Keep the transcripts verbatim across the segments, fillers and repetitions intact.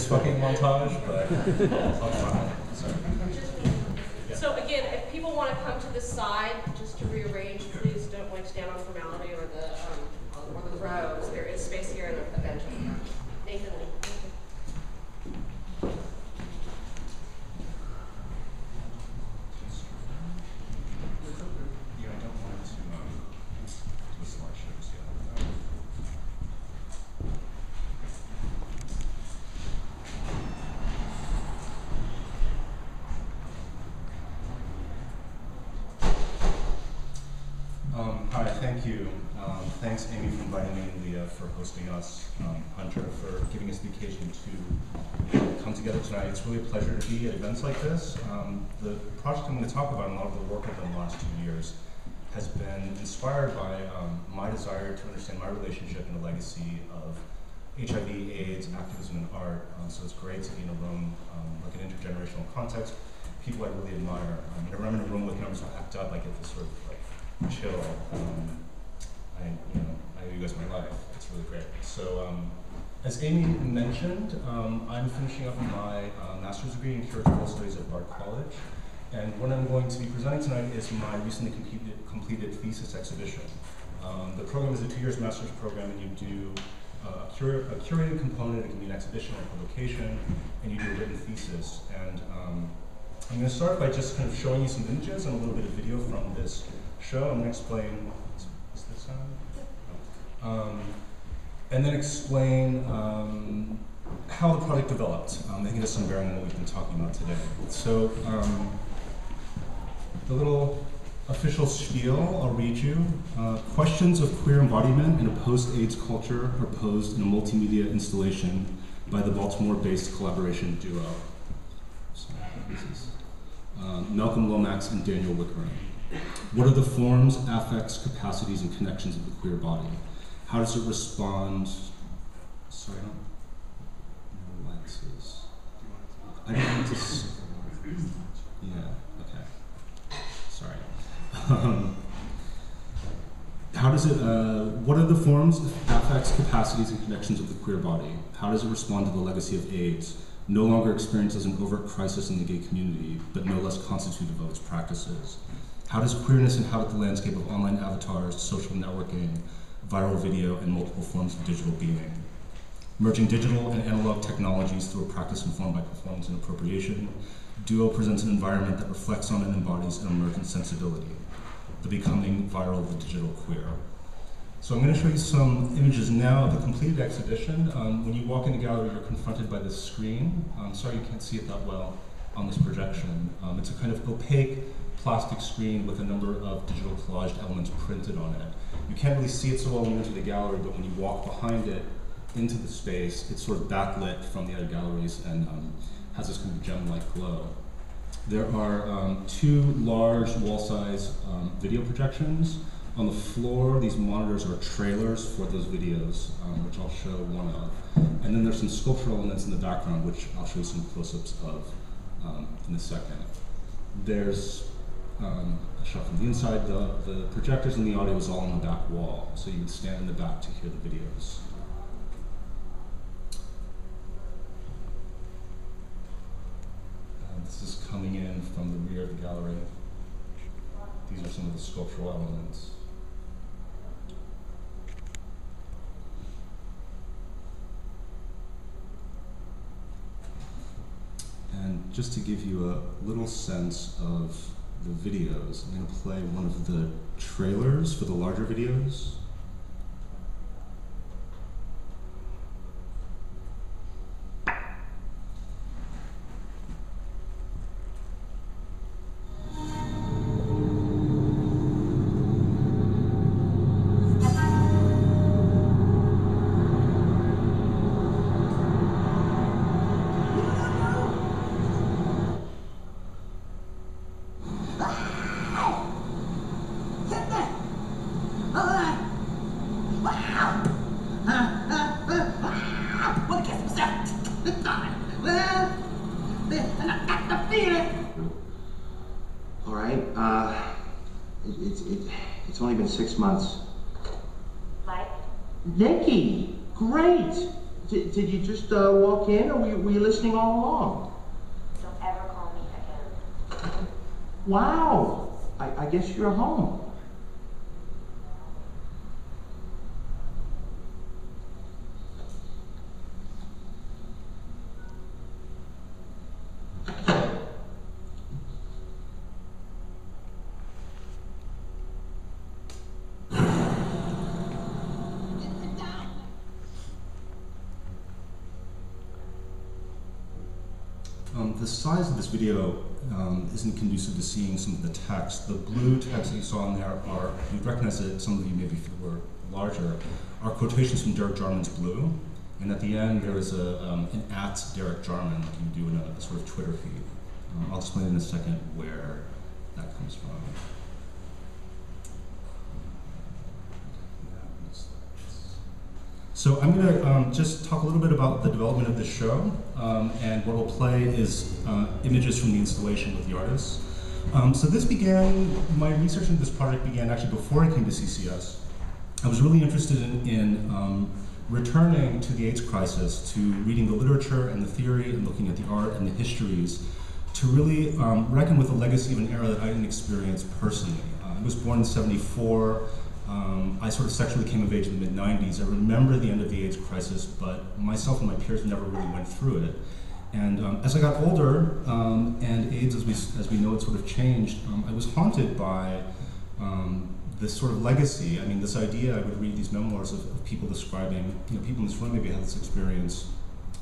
this fucking montage, but I'll try. So. Yeah. So again, if people want to come to the side just to rearrange, please don't wedge down on formality or the um, or the rows. There is space here and a bench on the ground. Nathan Lee. Thanks, Amy, for inviting me, and Leah for hosting us, um, Hunter for giving us the occasion to come together tonight. It's really a pleasure to be at events like this. Um, the project I'm going to talk about, and a lot of the work I've done in the last two years, has been inspired by um, my desire to understand my relationship and the legacy of H I V, AIDS, activism, and art. Um, so it's great to be in a room, um, like an intergenerational context, people I really admire. Um, and I remember in a room with members who ACT UP, I get this sort of like chill. Um, I, you know, I owe you guys my life. It's really great. So, um, as Amy mentioned, um, I'm finishing up my uh, master's degree in curatorial studies at Bard College, and what I'm going to be presenting tonight is my recently completed, completed thesis exhibition. Um, the program is a two year master's program, and you do uh, a, cura a curated component. It can be an exhibition or publication, and you do a written thesis. And um, I'm going to start by just kind of showing you some images and a little bit of video from this show. I'm going to explain. Um, and then explain um, how the project developed. Um, I think it has some bearing on what we've been talking about today. So um, the little official spiel I'll read you. Uh, questions of queer embodiment in a post-AIDS culture are posed in a multimedia installation by the Baltimore-based collaboration Duo. So, this is, uh, Malcolm Lomax and Daniel Wickering. What are the forms, affects, capacities, and connections of the queer body? How does it respond? Sorry, I don't know what this is. I don't want to. Yeah, okay. Sorry. Um, how does it, uh, what are the forms, affects, capacities, and connections of the queer body? How does it respond to the legacy of AIDS? No longer experienced as an overt crisis in the gay community, but no less constitutive of its practices. How does queerness inhabit the landscape of online avatars, social networking, viral video, and multiple forms of digital being? Merging digital and analog technologies through a practice informed by performance and appropriation, Duo presents an environment that reflects on and embodies an emergent sensibility, the becoming viral of the digital queer. So I'm going to show you some images now of the completed exhibition. Um, when you walk in the gallery, you're confronted by this screen. I'm sorry you can't see it that well on this projection. Um, it's a kind of opaque plastic screen with a number of digital collaged elements printed on it. You can't really see it so well when you enter the gallery, but when you walk behind it into the space, it's sort of backlit from the other galleries and um, has this kind of gem-like glow. There are um, two large wall-size um, video projections. On the floor, these monitors are trailers for those videos, um, which I'll show one of. And then there's some sculptural elements in the background, which I'll show you some close-ups of um, in a second. There's Um, a shot from the inside. The, the projectors and the audio was all on the back wall, so you would stand in the back to hear the videos. Uh, this is coming in from the rear of the gallery. These are some of the sculptural elements. And just to give you a little sense of the videos, I'm going to play one of the trailers for the larger videos. Six months. Like? Nikki! Great! Did, did you just uh, walk in, or were you, were you listening all along? Don't ever call me again. Wow. I, I guess you're home. The size of this video um, isn't conducive to seeing some of the text. The blue text that you saw in there are, you'd recognize that some of you maybe if you were larger, are quotations from Derek Jarman's Blue. And at the end, there is a, um, an at Derek Jarman that you do in a, a sort of Twitter feed. Um, I'll explain in a second where that comes from. So I'm going to um, just talk a little bit about the development of the show, um, and what we'll play is uh, images from the installation with the artists. Um, so this began, my research into this project began actually before I came to C C S. I was really interested in, in um, returning to the AIDS crisis, to reading the literature and the theory and looking at the art and the histories, to really um, reckon with the legacy of an era that I didn't experience personally. Uh, I was born in seventy-four. Um, I sort of sexually came of age in the mid nineties. I remember the end of the AIDS crisis, but myself and my peers never really went through it. And um, as I got older, um, and AIDS as we, as we know it sort of changed, um, I was haunted by um, this sort of legacy. I mean, this idea, I would read these memoirs of, of people describing, you know, people in this room maybe had this experience.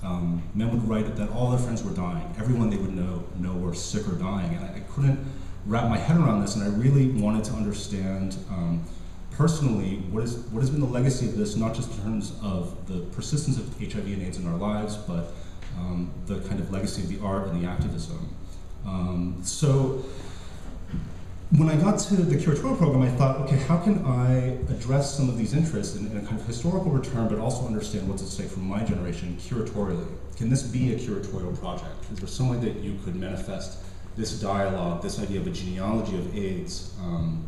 Um, men would write that all their friends were dying. Everyone they would know, know were sick or dying. And I, I couldn't wrap my head around this, and I really wanted to understand um, personally, what, is, what has been the legacy of this, not just in terms of the persistence of H I V and AIDS in our lives, but um, the kind of legacy of the art and the activism. Um, so when I got to the curatorial program, I thought, okay, how can I address some of these interests in, in a kind of historical return, but also understand what's at stake for my generation curatorially? Can this be a curatorial project? Is there some way that you could manifest this dialogue, this idea of a genealogy of AIDS, um,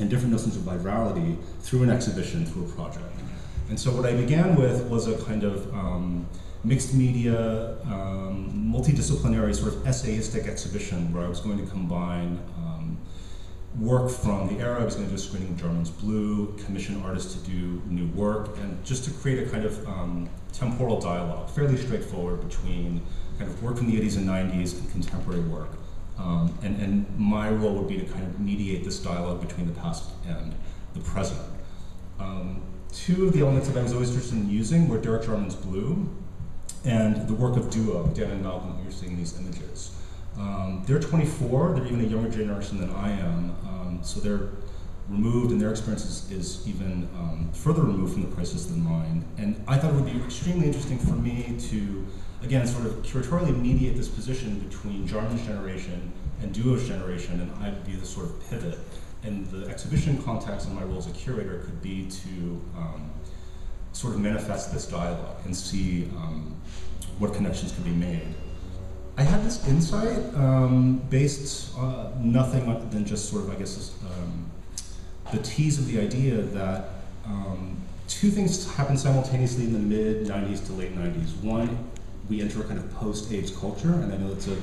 and different notions of virality through an exhibition, through a project? And so what I began with was a kind of um, mixed media, um, multidisciplinary sort of essayistic exhibition where I was going to combine um, work from the era. I was going to do a screening of Jarman's Blue, commission artists to do new work, and just to create a kind of um, temporal dialogue, fairly straightforward, between kind of work from the eighties and nineties and contemporary work. Um, and, and my role would be to kind of mediate this dialogue between the past and the present. Um, two of the elements that I was always interested in using were Derek Jarman's Blue and the work of Duo, Dan and Malcolm, who you're seeing these images. Um, they're twenty-four, they're even a younger generation than I am, um, so they're removed, and their experience is, is even um, further removed from the crisis than mine. And I thought it would be extremely interesting for me to, again, sort of curatorially mediate this position between Jarman's generation and Duo's generation, and I'd be the sort of pivot. And the exhibition context and my role as a curator could be to um, sort of manifest this dialogue and see um, what connections could be made. I had this insight um, based on nothing other than just sort of, I guess, this, um, the tease of the idea that um, two things happened simultaneously in the mid nineties to late nineties. One, we enter a kind of post-AIDS culture, and I know that's a,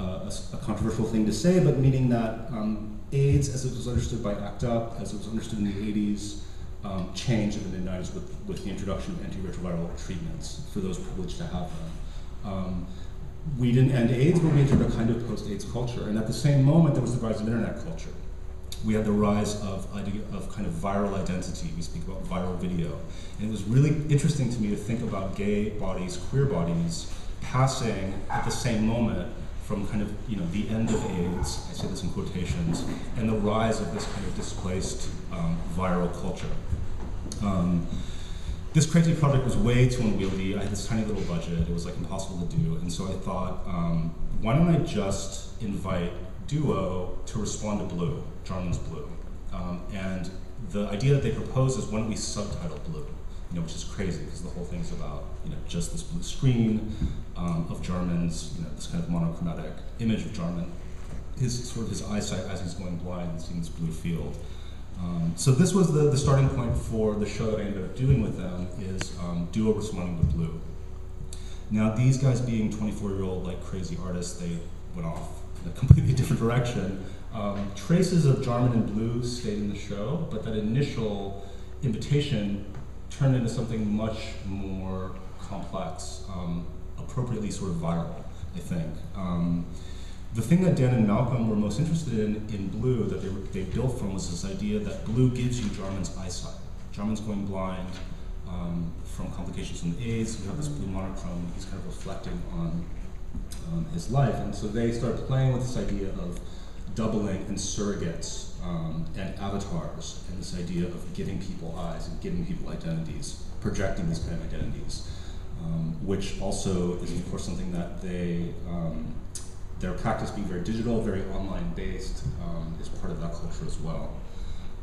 uh, a, a controversial thing to say, but meaning that um, AIDS, as it was understood by ACT UP, as it was understood in the eighties, um, changed in the mid nineties with, with the introduction of antiretroviral treatments for those privileged to have them. Um, we didn't end AIDS, but we entered a kind of post-AIDS culture, and at the same moment, there was the rise of internet culture. We had the rise of idea of kind of viral identity. We speak about viral video. And it was really interesting to me to think about gay bodies, queer bodies, passing at the same moment from kind of, you know, the end of AIDS, I say this in quotations, and the rise of this kind of displaced um, viral culture. Um, this crazy project was way too unwieldy. I had this tiny little budget. It was like impossible to do. And so I thought, um, why don't I just invite Duo to respond to Blue, Jarman's Blue. Um, and the idea that they propose is, why don't we subtitle Blue? You know, which is crazy, because the whole thing's about, you know, just this blue screen um, of Jarman's, you know, this kind of monochromatic image of Jarman, his sort of his eyesight as he's going blind and seeing this blue field. Um, so this was the, the starting point for the show that I ended up doing with them, is um, Duo responding to Blue. Now these guys, being twenty-four-year-old like crazy artists, they went off in a completely different direction. Um, traces of Jarman and Blue stayed in the show, but that initial invitation turned into something much more complex, um, appropriately sort of viral, I think. Um, the thing that Dan and Malcolm were most interested in in Blue that they, were, they built from was this idea that Blue gives you Jarman's eyesight. Jarman's going blind um, from complications from the AIDS. We have this blue monochrome, he's kind of reflecting on um, his life. And so they started playing with this idea of doubling and surrogates um, and avatars, and this idea of giving people eyes and giving people identities, projecting these kind of identities, um, which also is of course something that they, um, their practice being very digital, very online based, um, is part of that culture as well.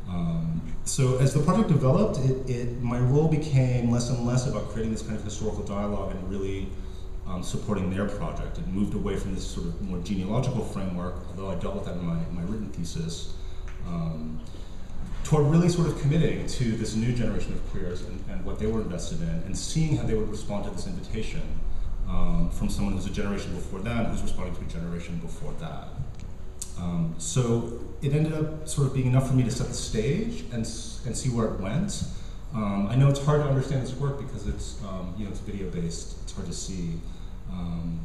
Um, so as the project developed, it, it, my role became less and less about creating this kind of historical dialogue and really Um, supporting their project. It moved away from this sort of more genealogical framework, although I dealt with that in my, my written thesis, um, toward really sort of committing to this new generation of queers and, and what they were invested in, and seeing how they would respond to this invitation um, from someone who's a generation before them, who's responding to a generation before that. Um, so it ended up sort of being enough for me to set the stage and, and see where it went. Um, I know it's hard to understand this work because it's, um, you know, it's video-based, it's hard to see. Um,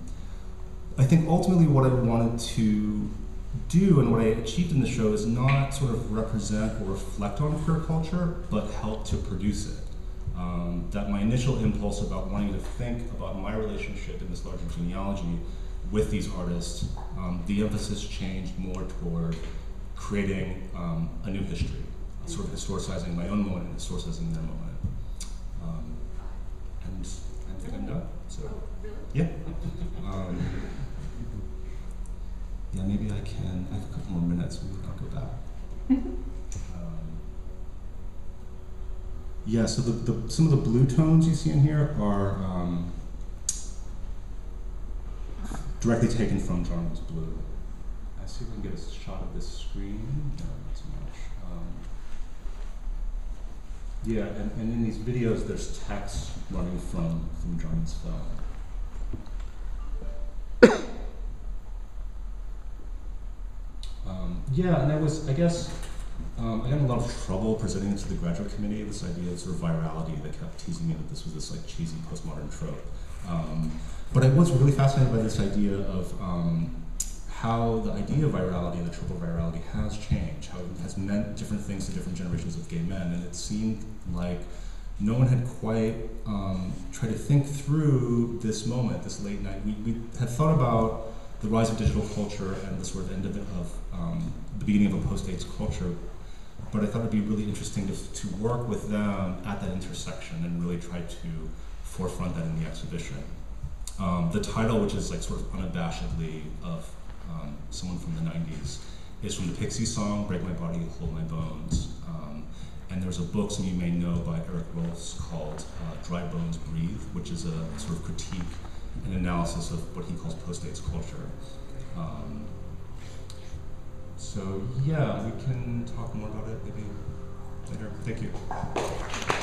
I think ultimately what I wanted to do and what I achieved in the show is not sort of represent or reflect on queer culture, but help to produce it. Um, that my initial impulse about wanting to think about my relationship in this larger genealogy with these artists, um, the emphasis changed more toward creating um, a new history, sort of historicizing my own moment and historicizing their moment. Um, and I think I'm done. So, yeah. Um, yeah, maybe I can. I have a couple more minutes. Maybe I'll go back. Um, yeah, so the, the, some of the blue tones you see in here are um, directly taken from Jarman's Blue. I see if we can get a shot of this screen. No, not so much. Um, Yeah, and, and in these videos, there's text running from, from Jarman's phone. um, yeah, and I was, I guess, um, I got in a lot of trouble presenting it to the graduate committee, this idea of sort of virality that kept teasing me that this was this like cheesy postmodern trope. Um, but I was really fascinated by this idea of um, how the idea of virality, the trope of virality, has changed, how it has meant different things to different generations of gay men. And it seemed like no one had quite um, tried to think through this moment, this late night. We, we had thought about the rise of digital culture and the sort of end of, it of um, the beginning of a post-AIDS culture, but I thought it'd be really interesting to, to work with them at that intersection and really try to forefront that in the exhibition. Um, the title, which is like sort of unabashedly of Um, someone from the nineties, is from the Pixies song, Break My Body, Hold My Bones. Um, and there's a book, some of you may know, by Eric Rolfs called uh, Dry Bones Breathe, which is a sort of critique and analysis of what he calls post-AIDS culture. Um, so yeah, we can talk more about it maybe later. Thank you.